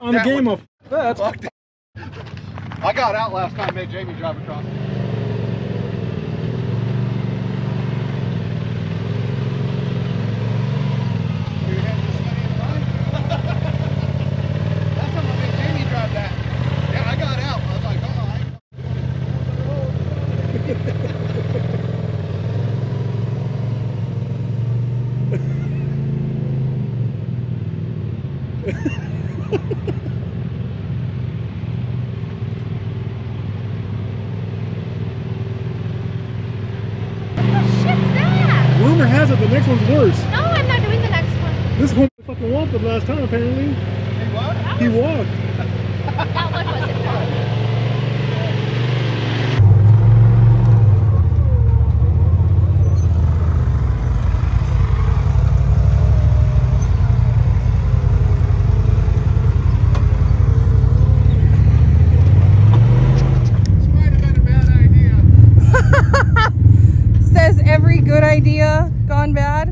On that a game one. Of... That's fucked. I got out last time, made Jamie drive across. Rumor has it the next one's worse. No, I'm not doing the next one. This one fucking walked the last time, apparently. He walked? He walked. That one wasn't fun. Idea gone bad.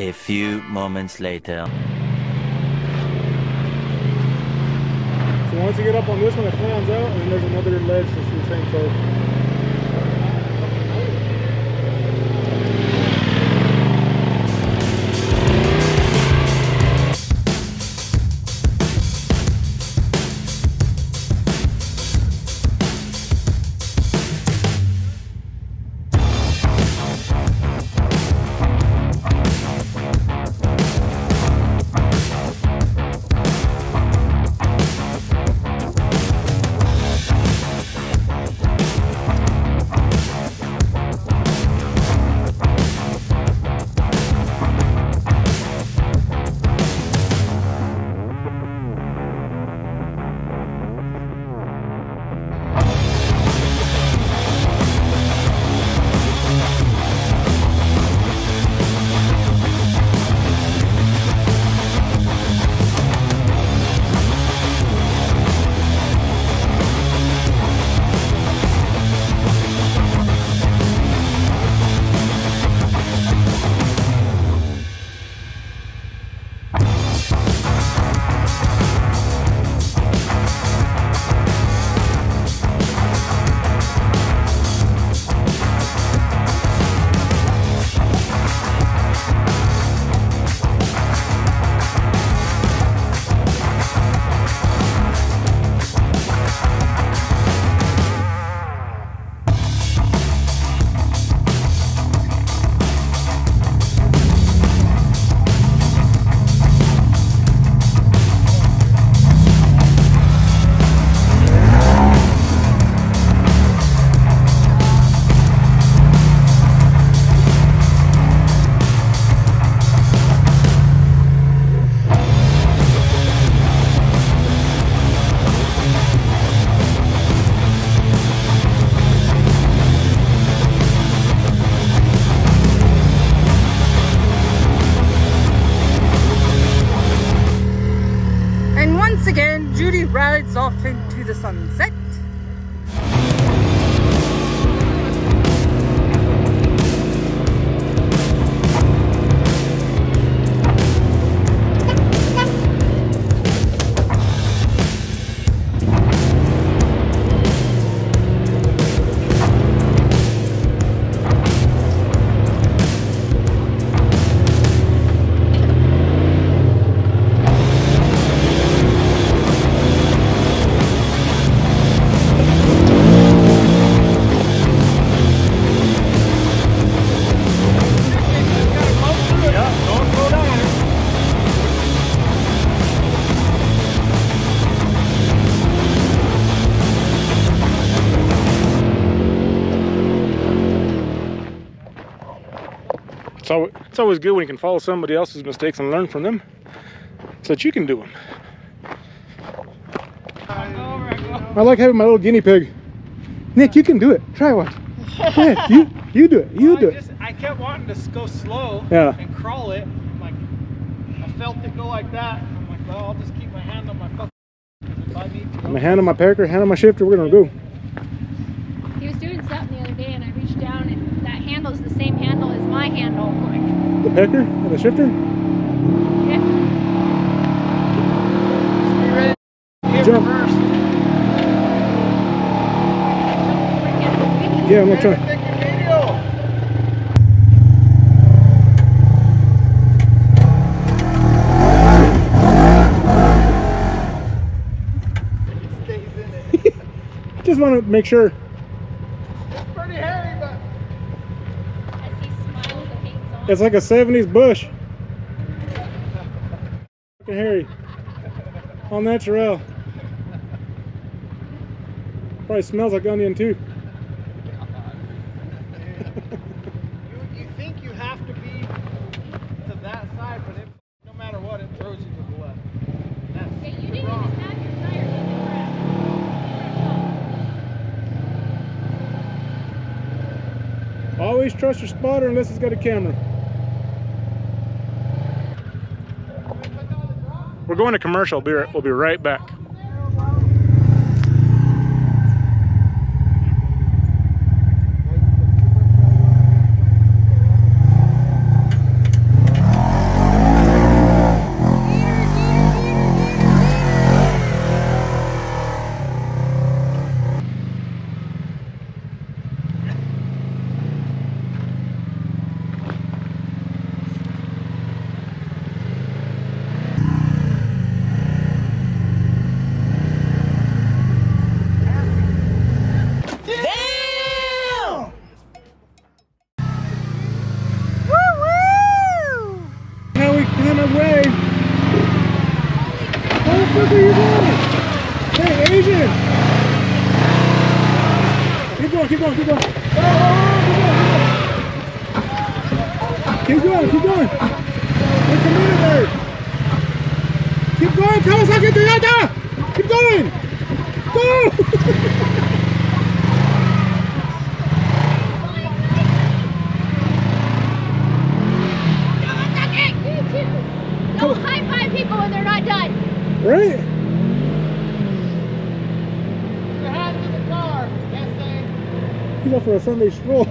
A few moments later. So once you get up on this one, it flans out, and then there's another ledge that she was saying so. sunset. So it's always good when you can follow somebody else's mistakes and learn from them so that you can do them. I like having my little guinea pig. Nick, you can do it. Try one. Yeah, you do it. You do it. I kept wanting to go slow and crawl it. Like, I felt it go like that. I'm like, well, I'll just keep my hand on my fucking if I need to. My hand on my packer, hand on my shifter, we're going to go. He was doing something the other day and I reached down and that handle's the same handle as my handle. Like, the pecker and the shifter? Yeah. Just be ready to reverse. Yeah, I'm going to try. It stays in it. Just want to make sure. It's like a 70s bush. Fucking hairy. All natural. Probably smells like onion too. You think you have to be to that side, but it, no matter what, it throws you to the left. That's hey, you didn't wrong. Even have your tire in the ground. Always trust your spotter unless it's got a camera. We're going to commercial. We'll be right back. Keep going. Keep going. There's a meter there. Keep going, Kawasaki Toyota! Keep going! Go! Kawasaki! Don't high five people when they're not done. Right? Go for a Sunday stroll.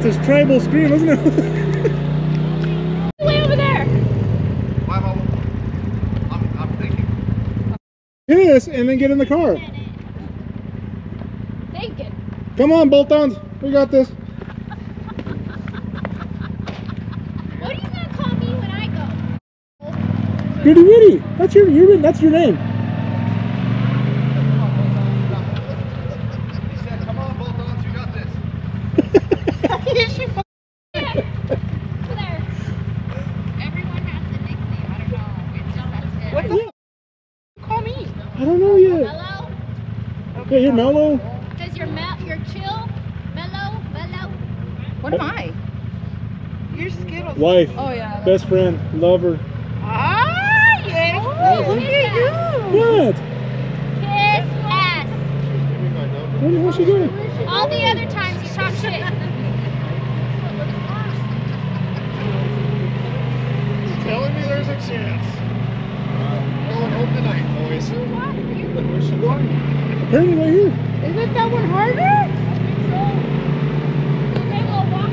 This tribal stream, isn't it? Way over there. I'm thinking. Piss and then get in the car. Thinking. Come on, bolt-ons. We got this. What are you gonna call me when I go? Goody Witty. That's your name. Hello? Yeah, you're mellow. Because you're chill What am I? You're Skittles. Wife. Oh, yeah. Best friend. Lover. Ah, yes. Oh, look at you. What? Kiss ass. What the hell is she doing? All the other times you talk shit. She's telling me there's a chance. Going home tonight, boys. Where's she going? Apparently right here. Isn't that one harder? I think so.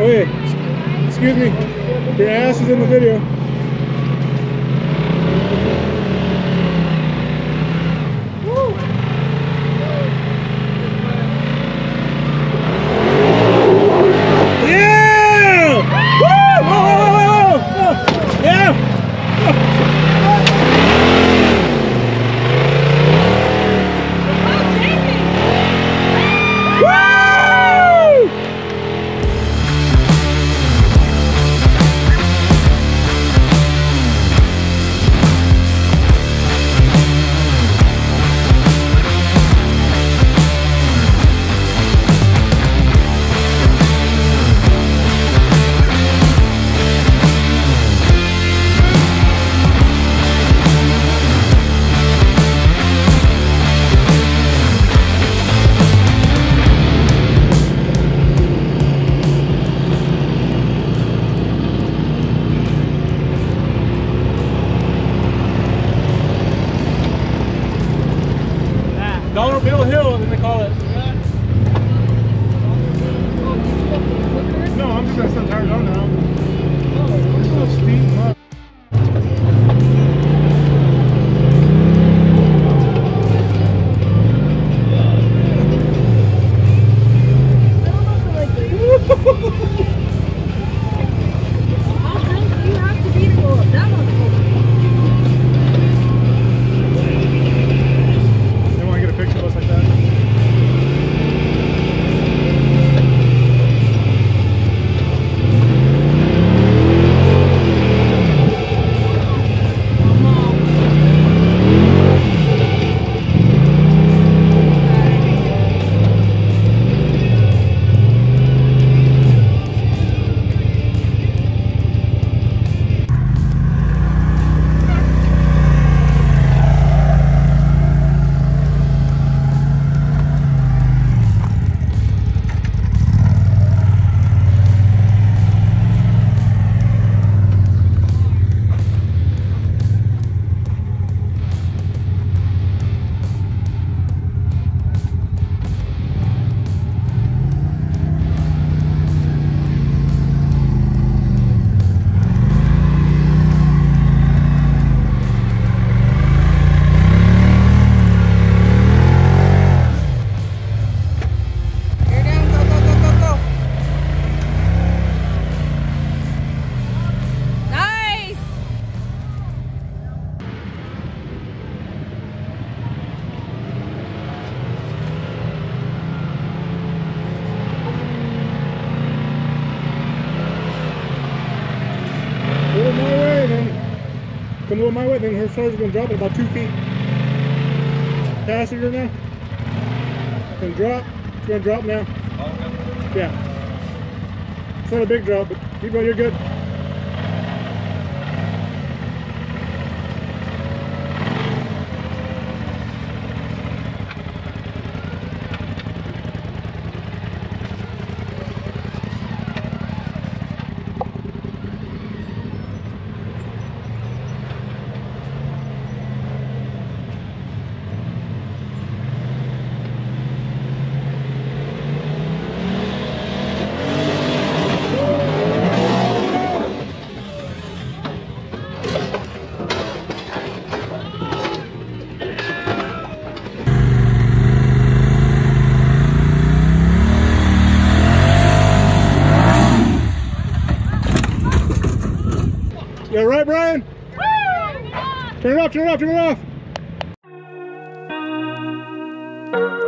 Okay. Excuse me. Your ass is in the video. Dollar Bill Hill, then they call it. No, I'm just gonna start tired out now. It's a little steep, huh? Come over my way, then her stars are going to drop at about 2 feet. Passenger now. And drop. It's going to drop now. Okay. Yeah. It's not a big drop, but keep going, you're good. All right, Brian? Turn it off, turn it off, turn it off!